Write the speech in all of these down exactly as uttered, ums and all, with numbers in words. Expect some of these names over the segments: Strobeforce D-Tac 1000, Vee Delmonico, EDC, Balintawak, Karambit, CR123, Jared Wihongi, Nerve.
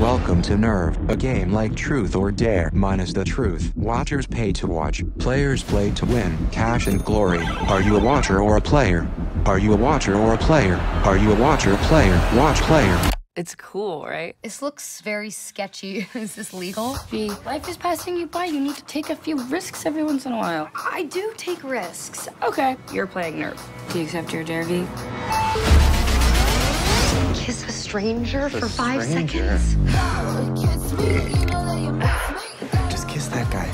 Welcome to Nerve, a game like Truth or Dare minus the truth. Watchers pay to watch, players play to win, cash and glory. Are you a watcher or a player? Are you a watcher or a player? Are you a watcher, player, watch, player? It's cool, right? This looks very sketchy. Is this legal? B, life is passing you by. You need to take a few risks every once in a while. I do take risks. Okay, you're playing Nerve. Do you accept your dare, V? Kiss a stranger for five seconds. Just kiss that guy.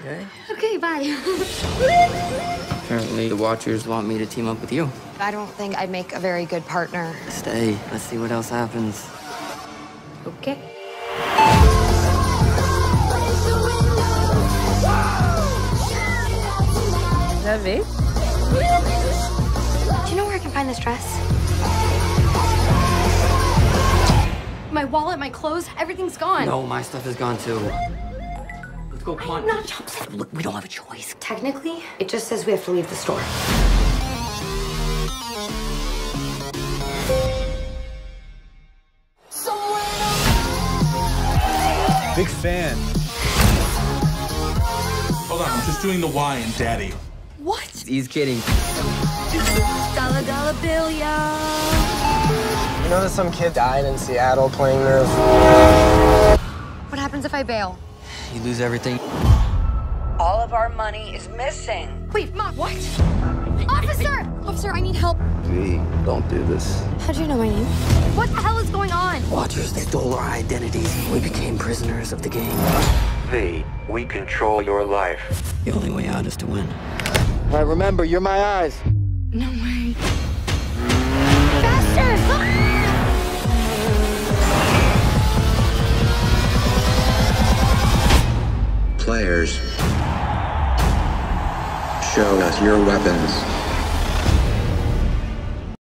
Okay. Okay, bye. Apparently, the Watchers want me to team up with you. I don't think I'd make a very good partner. Stay. Let's see what else happens. Okay. Do you know where I can find this dress? My wallet, my clothes, everything's gone. No, my stuff is gone too. Let's go, come on. Not upset. Look, we don't have a choice. Technically, it just says we have to leave the store. Big fan. Hold on, I'm just doing the Y in Daddy. What? He's kidding. Dollar, dollar bill, yo. You know that some kid died in Seattle playing Nerve? What happens if I bail? You lose everything. All of our money is missing. Wait, Mom, what? Officer! Officer, I need help. V, don't do this. How do you know my name? What the hell is going on? Watchers, they stole our identities. We became prisoners of the game. V, we control your life. The only way out is to win. All right, remember, you're my eyes. No way. Faster! Ah! Players, show us your weapons.